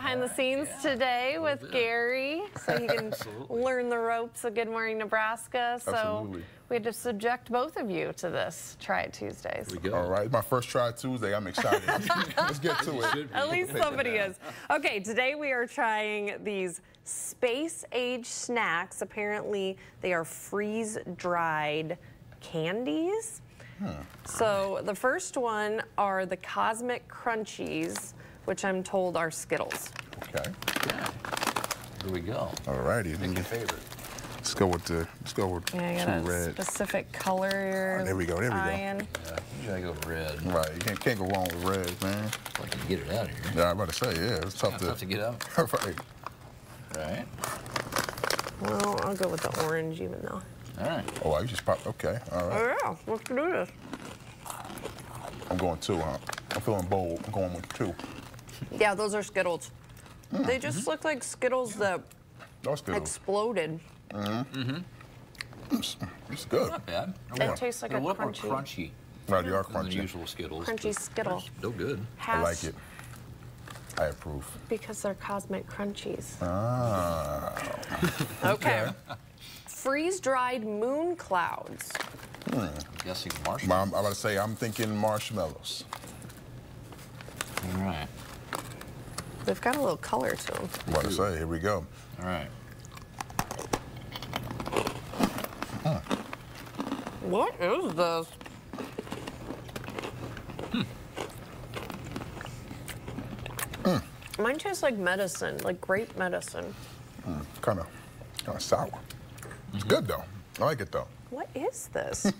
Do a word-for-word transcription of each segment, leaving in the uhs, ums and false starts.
behind the scenes yeah. today with yeah. Gary, so he can learn the ropes of Good Morning Nebraska. So Absolutely. we had to subject both of you to this Try It Tuesdays. We go. All right, my first Try It Tuesday. I'm excited. Let's get to it. At least somebody is. Okay, today we are trying these space-age snacks. Apparently, they are freeze-dried candies. Huh. So the first one are the Cosmic Crunchies, which I'm told are Skittles. Okay. Yeah. Here we go. All righty. Pick your favorite. Let's go with the. Let's go with yeah, two a red. Specific color. You're oh, there we go. There we eyeing. go. Yeah, you gotta go red. Right. You can't, can't go wrong with red, man. Well, you can get it out of here. Yeah, I'm about to say. Yeah, it's tough yeah, to. Tough to get out. Right. Right. Well, I'll go with the orange, even though. All right. Oh, I just popped. Okay. All right. Oh, yeah. Let's do this. I'm going two, huh? I'm feeling bold. I'm going with two. Yeah, those are Skittles. Mm. They just mm-hmm. look like Skittles that Skittles. exploded. Mm-hmm. Mm-hmm. It's, it's good. Not bad. It yeah. tastes like They're a little crunchy. More crunchy. Right, they are crunchy. The usual Skittles. Crunchy Skittle. Still good. Has I like it. I approve. Because they're Cosmic Crunchies. Ah. Okay. Freeze-dried moon clouds. Hmm. I'm guessing marshmallows. I'm, I'm about to say, I'm thinking marshmallows. All right. They've got a little color to them. I'm about to say, here we go. All right. Huh. What is this? Mine tastes like medicine, like grape medicine. Mm, kind of, kind of sour. Mm-hmm. It's good though. I like it though. What is this?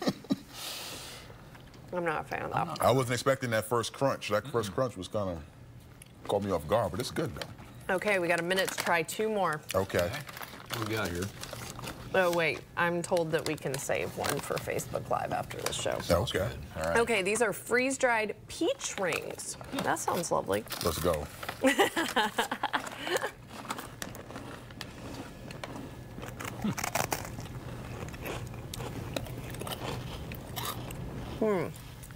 I'm not a fan of that. I wasn't expecting that first crunch. That mm-hmm. first crunch was kind of caught me off guard, but it's good though. Okay, we got a minute to try two more. Okay. What we got here? Oh wait, I'm told that we can save one for Facebook Live after the show. Sounds good. All right. Okay, these are freeze-dried peach rings. Hmm. That sounds lovely. Let's go. hmm.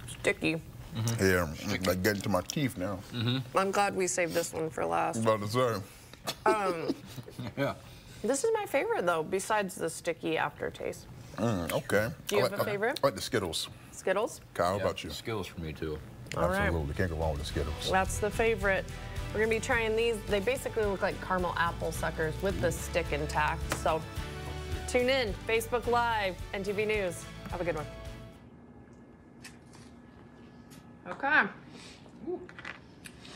Sticky. Mm-hmm. Yeah, Sticky. Like getting to my teeth now. Mm-hmm. I'm glad we saved this one for last. About to say. Um. yeah. This is my favorite though, besides the sticky aftertaste. Mm, okay. Do you I have like, a favorite? I like the Skittles. Skittles? Kyle, how yeah, about you? Skittles for me too. All Absolutely, right. Can't go wrong with the Skittles. That's the favorite. We're gonna be trying these. They basically look like caramel apple suckers with the stick intact. So tune in, Facebook Live, N T V News. Have a good one. Okay. Ooh.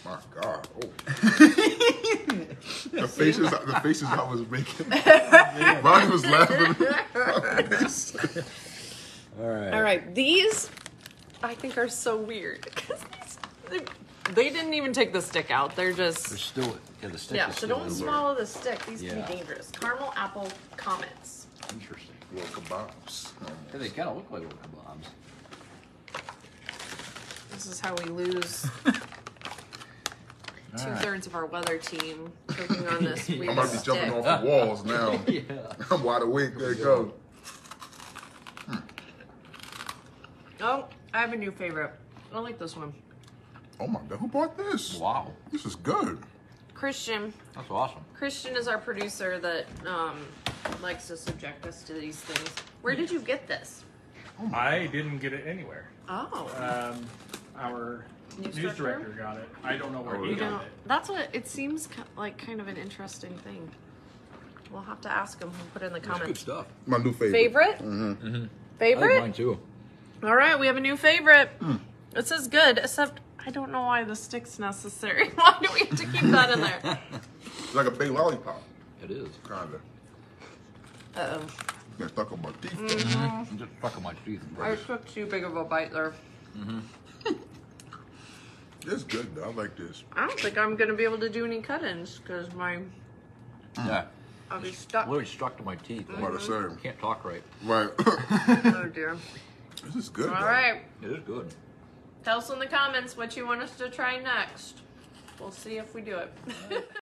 My God. Oh. The faces, the faces I was making. Mine was laughing. All right. All right. These, I think, are so weird because they, they didn't even take the stick out. They're just. They're still. Yeah, the stick. Yeah. Is so still don't swallow the stick. These yeah. can be dangerous. Caramel apple comets. Interesting. Wokabobs. Yeah, they kind of look like Wokabobs. This is how we lose. Two-thirds right. of our weather team cooking on this weird I'm about to be stick. Jumping off the walls now. yeah. I'm wide awake. There you go. Hmm. Oh, I have a new favorite. I like this one. Oh, my God. Who bought this? Wow. This is good. Christian. That's awesome. Christian is our producer that um, likes to subject us to these things. Where did you get this? Oh I didn't get it anywhere. Oh. Um, our... News, News director got it. I don't know where he got it. That's what it seems like. Kind of an interesting thing. We'll have to ask him. We'll put it in the That's comments. Good stuff. My new favorite. Favorite. Mm-hmm. Mm-hmm. Favorite. I like mine too. All right, we have a new favorite. Mm. This is good, except I don't know why the stick's necessary. Why do we have to keep that in there? It's like a big lollipop. It is kind of. Uh oh. Got stuck on my teeth. Mm-hmm. Just stuck on my teeth. I took too big of a bite there. Mm-hmm. It's good though. I like this. I don't think I'm gonna be able to do any cut-ins because my yeah, I'll be stuck. Literally stuck to my teeth. Right? Mm-hmm. About to say. Can't talk right. Right. Oh dear. This is good. All though. right. It is good. Tell us in the comments what you want us to try next. We'll see if we do it.